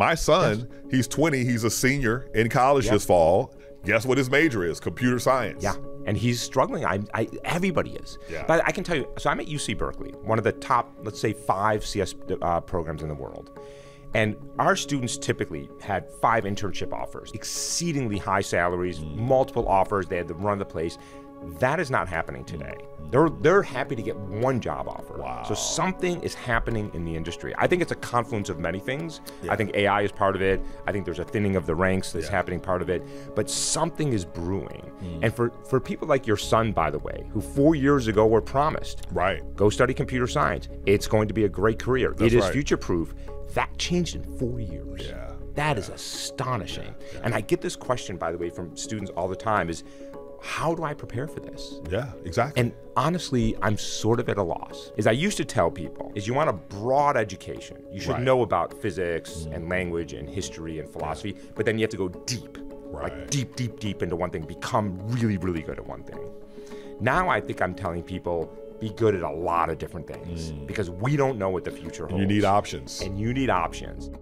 My son, he's 20, he's a senior in college this fall. Guess what his major is? Computer science. Yeah, and he's struggling. Everybody is. Yeah. But I can tell you, so I'm at UC Berkeley, one of the top, let's say, 5 CS programs in the world. And our students typically had 5 internship offers, exceedingly high salaries, multiple offers. They had to run the place. That is not happening today. They're happy to get one job offer. Wow. So something is happening in the industry. I think it's a confluence of many things. Yeah. I think AI is part of it. I think there's a thinning of the ranks that's happening part of it. But something is brewing. And for people like your son, by the way, who 4 years ago were promised, go study computer science. It's going to be a great career. That's it is future-proof. That changed in 4 years. Yeah. That is astonishing. Yeah. Yeah. And I get this question, by the way, from students all the time is, how do I prepare for this? Yeah, exactly. And honestly, I'm sort of at a loss. As I used to tell people, is you want a broad education. You should know about physics and language and history and philosophy, but then you have to go deep, like deep into one thing, become really, really good at one thing. Now I think I'm telling people, be good at a lot of different things because we don't know what the future holds. And you need options.